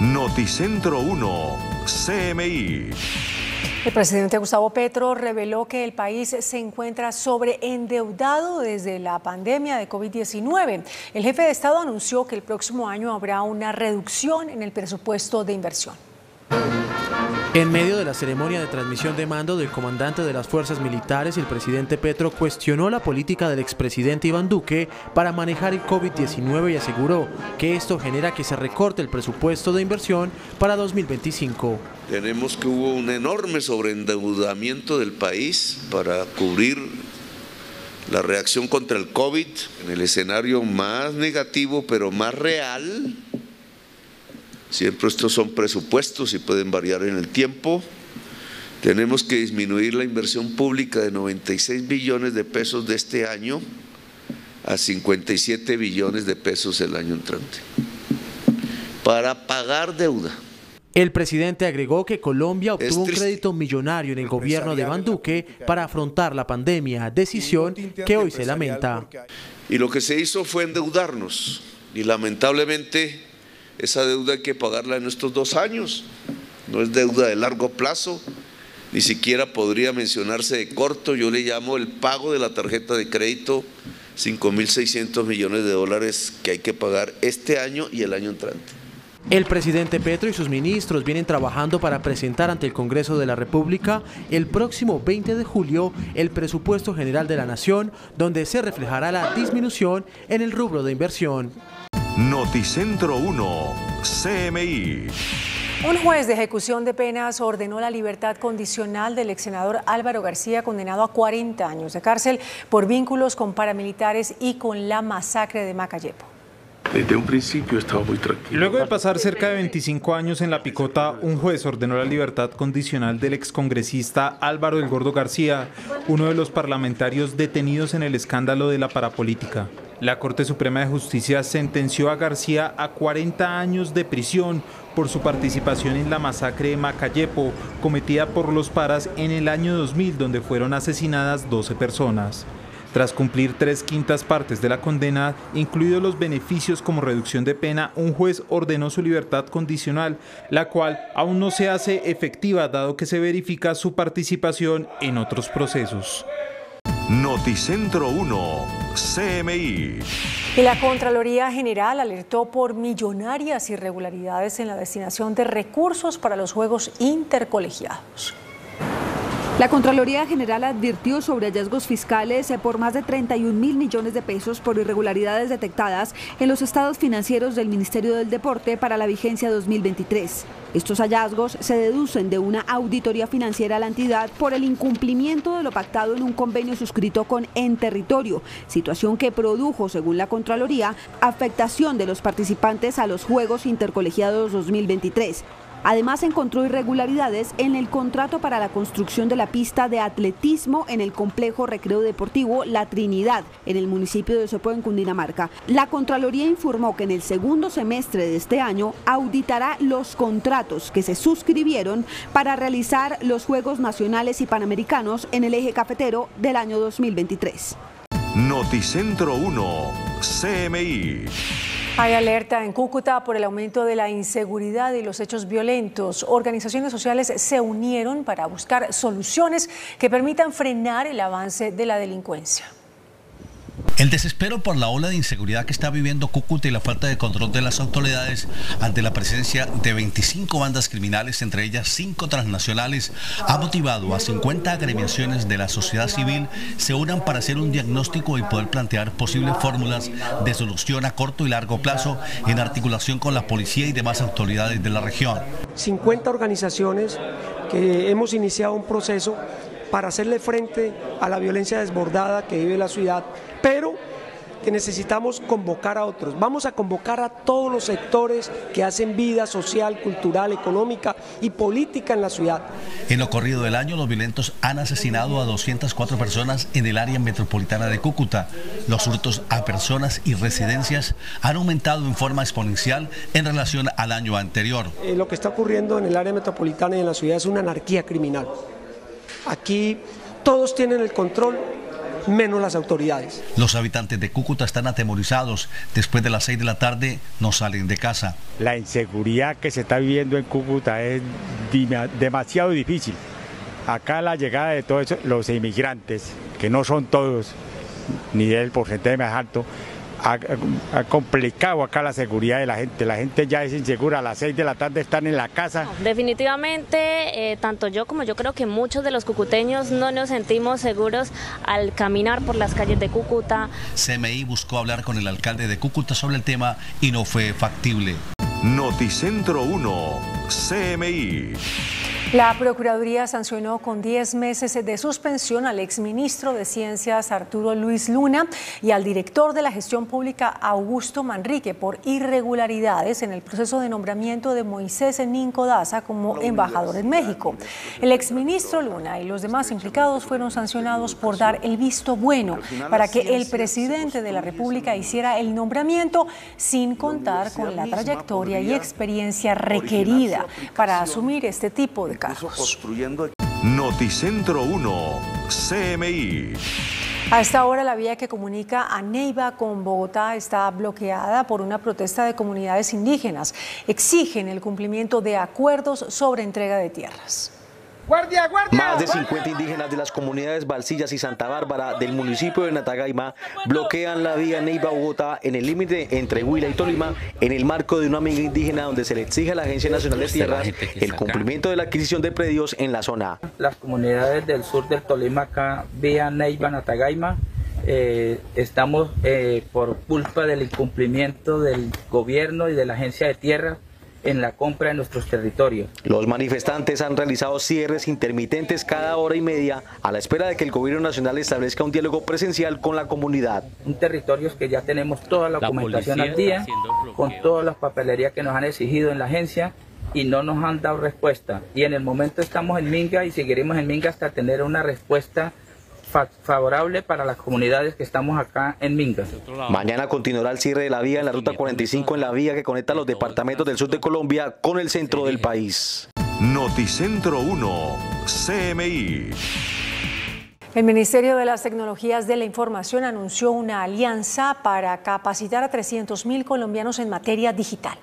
Noticentro 1, CMI. El presidente Gustavo Petro reveló que el país se encuentra sobreendeudado desde la pandemia de COVID-19. El jefe de Estado anunció que el próximo año habrá una reducción en el presupuesto de inversión. En medio de la ceremonia de transmisión de mando del comandante de las fuerzas militares, el presidente Petro cuestionó la política del expresidente Iván Duque para manejar el COVID-19 y aseguró que esto genera que se recorte el presupuesto de inversión para 2025. Tenemos que hubo un enorme sobreendeudamiento del país para cubrir la reacción contra el COVID en el escenario más negativo pero más real. Siempre estos son presupuestos y pueden variar en el tiempo. Tenemos que disminuir la inversión pública de 96 billones de pesos de este año a 57 billones de pesos el año entrante para pagar deuda. El presidente agregó que Colombia obtuvo un crédito millonario en el gobierno de Iván Duque para afrontar la pandemia, decisión que hoy se lamenta. Y lo que se hizo fue endeudarnos y lamentablemente esa deuda hay que pagarla en estos 2 años, no es deuda de largo plazo, ni siquiera podría mencionarse de corto. Yo le llamo el pago de la tarjeta de crédito, 5.600 millones de dólares que hay que pagar este año y el año entrante. El presidente Petro y sus ministros vienen trabajando para presentar ante el Congreso de la República el próximo 20 de julio el presupuesto general de la Nación, donde se reflejará la disminución en el rubro de inversión. Noticentro 1, CMI. Un juez de ejecución de penas ordenó la libertad condicional del exsenador Álvaro García, condenado a 40 años de cárcel por vínculos con paramilitares y con la masacre de Macayepo. Desde un principio estaba muy tranquilo. Luego de pasar cerca de 25 años en la picota, un juez ordenó la libertad condicional del excongresista Álvaro "El Gordo" García, uno de los parlamentarios detenidos en el escándalo de la parapolítica. La Corte Suprema de Justicia sentenció a García a 40 años de prisión por su participación en la masacre de Macayepo, cometida por los paras en el año 2000, donde fueron asesinadas 12 personas. Tras cumplir 3/5 partes de la condena, incluidos los beneficios como reducción de pena, un juez ordenó su libertad condicional, la cual aún no se hace efectiva dado que se verifica su participación en otros procesos. Noticentro 1, CMI. Y la Contraloría General alertó por millonarias irregularidades en la destinación de recursos para los juegos intercolegiados. La Contraloría General advirtió sobre hallazgos fiscales por más de 31.000 millones de pesos por irregularidades detectadas en los estados financieros del Ministerio del Deporte para la vigencia 2023. Estos hallazgos se deducen de una auditoría financiera a la entidad por el incumplimiento de lo pactado en un convenio suscrito con Enterritorio, situación que produjo, según la Contraloría, afectación de los participantes a los Juegos Intercolegiados 2023. Además, encontró irregularidades en el contrato para la construcción de la pista de atletismo en el complejo recreo deportivo La Trinidad, en el municipio de Sopó, en Cundinamarca. La Contraloría informó que en el segundo semestre de este año auditará los contratos que se suscribieron para realizar los Juegos Nacionales y Panamericanos en el eje cafetero del año 2023. Noticentro 1, CMI. Hay alerta en Cúcuta por el aumento de la inseguridad y los hechos violentos. Organizaciones sociales se unieron para buscar soluciones que permitan frenar el avance de la delincuencia. El desespero por la ola de inseguridad que está viviendo Cúcuta y la falta de control de las autoridades ante la presencia de 25 bandas criminales, entre ellas 5 transnacionales, ha motivado a 50 agremiaciones de la sociedad civil se unan para hacer un diagnóstico y poder plantear posibles fórmulas de solución a corto y largo plazo en articulación con la policía y demás autoridades de la región. 50 organizaciones que hemos iniciado un proceso para hacerle frente a la violencia desbordada que vive la ciudad, pero que necesitamos convocar a otros. Vamos a convocar a todos los sectores que hacen vida social, cultural, económica y política en la ciudad. En lo corrido del año, los violentos han asesinado a 204 personas en el área metropolitana de Cúcuta. Los hurtos a personas y residencias han aumentado en forma exponencial en relación al año anterior. Lo que está ocurriendo en el área metropolitana y en la ciudad es una anarquía criminal. Aquí todos tienen el control, menos las autoridades. Los habitantes de Cúcuta están atemorizados. Después de las 6 de la tarde no salen de casa. La inseguridad que se está viviendo en Cúcuta es demasiado difícil. Acá la llegada de todos los inmigrantes, que no son todos, ni el porcentaje más alto, ha complicado acá la seguridad de la gente. La gente ya es insegura, a las 6 de la tarde están en la casa. Definitivamente, tanto yo como yo creo que muchos de los cucuteños no nos sentimos seguros al caminar por las calles de Cúcuta. CMI buscó hablar con el alcalde de Cúcuta sobre el tema y no fue factible. Noticentro 1, CMI. La Procuraduría sancionó con 10 meses de suspensión al exministro de Ciencias Arturo Luis Luna y al director de la Gestión Pública Augusto Manrique por irregularidades en el proceso de nombramiento de Moisés Enín Codaza como embajador en México. El exministro Luna y los demás implicados fueron sancionados por dar el visto bueno para que el presidente de la República hiciera el nombramiento sin contar con la trayectoria y experiencia requerida para asumir este tipo de Noticentro 1, CMI. A esta hora la vía que comunica a Neiva con Bogotá está bloqueada por una protesta de comunidades indígenas. Exigen el cumplimiento de acuerdos sobre entrega de tierras. ¡Guardia, guardia! Más de 50 indígenas de las comunidades Balsillas y Santa Bárbara del municipio de Natagaima bloquean la vía Neiva-Bogotá en el límite entre Huila y Tolima en el marco de una huelga indígena donde se le exige a la Agencia Nacional de Tierras el cumplimiento de la adquisición de predios en la zona. Las comunidades del sur del Tolima acá, vía Neiva-Natagaima, estamos por culpa del incumplimiento del gobierno y de la Agencia de Tierras en la compra de nuestros territorios. Los manifestantes han realizado cierres intermitentes cada hora y media a la espera de que el gobierno nacional establezca un diálogo presencial con la comunidad. Un territorio que ya tenemos toda la documentación al día, con todas las papelerías que nos han exigido en la agencia y no nos han dado respuesta. Y en el momento estamos en minga y seguiremos en minga hasta tener una respuesta favorable para las comunidades que estamos acá en Minga. Mañana continuará el cierre de la vía en la ruta 45 en la vía que conecta los departamentos del sur de Colombia con el centro del país. Noticentro 1, CMI. El Ministerio de las Tecnologías de la Información anunció una alianza para capacitar a 300.000 colombianos en materia digital.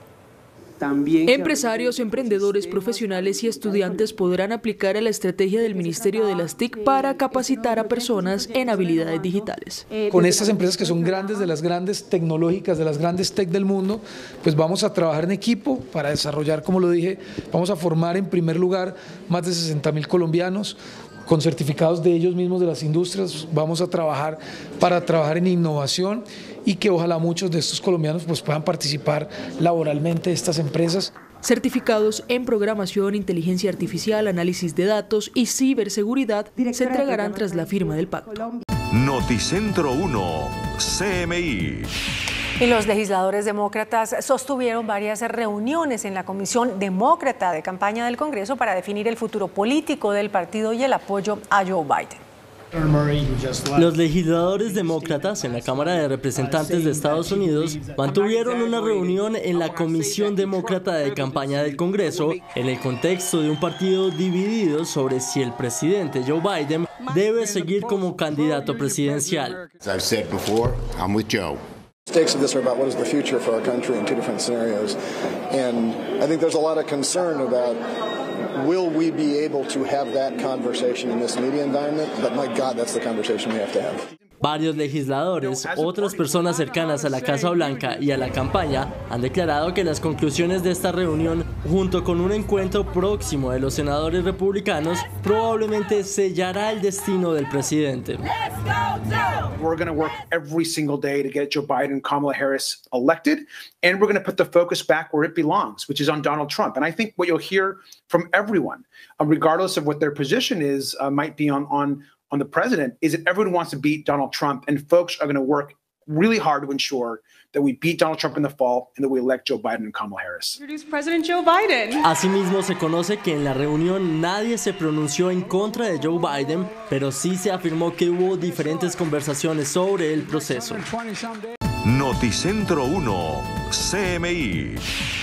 Empresarios, emprendedores, profesionales y estudiantes podrán aplicar a la estrategia del Ministerio de las TIC para capacitar a personas en habilidades digitales. Con estas empresas que son grandes, de las grandes tecnológicas, de las grandes tech del mundo, pues vamos a trabajar en equipo para desarrollar, como lo dije, vamos a formar en primer lugar más de 60.000 colombianos con certificados de ellos mismos de las industrias. Vamos a trabajar para trabajar en innovación y que ojalá muchos de estos colombianos pues puedan participar laboralmente de estas empresas. Certificados en programación, inteligencia artificial, análisis de datos y ciberseguridad se entregarán tras la firma del pacto. Noticentro 1, CMI. Y los legisladores demócratas sostuvieron varias reuniones en la Comisión Demócrata de Campaña del Congreso para definir el futuro político del partido y el apoyo a Joe Biden. Los legisladores demócratas en la Cámara de Representantes de Estados Unidos mantuvieron una reunión en la Comisión Demócrata de Campaña del Congreso en el contexto de un partido dividido sobre si el presidente Joe Biden debe seguir como candidato presidencial. Will we be able to have that conversation in this media environment? But my God, that's the conversation we have to have. Varios legisladores, otras personas cercanas a la Casa Blanca y a la campaña han declarado que las conclusiones de esta reunión, junto con un encuentro próximo de los senadores republicanos, probablemente sellará el destino del presidente. We're going to work every single day to get Joe Biden, Kamala Harris elected, and we're going to put the focus back where it belongs, which is on Donald Trump. And I think what you'll hear from everyone, regardless of what their position is, might be on the president, is that everyone wants to beat Donald Trump, and folks are going to work really hard to ensure that we beat Donald Trump in the fall and that we elect Joe Biden and Kamala Harris. Introduce President Joe Biden. Asimismo, se conoce que en la reunión nadie se pronunció en contra de Joe Biden, pero sí se afirmó que hubo diferentes conversaciones sobre el proceso. Noticentro 1, CMI.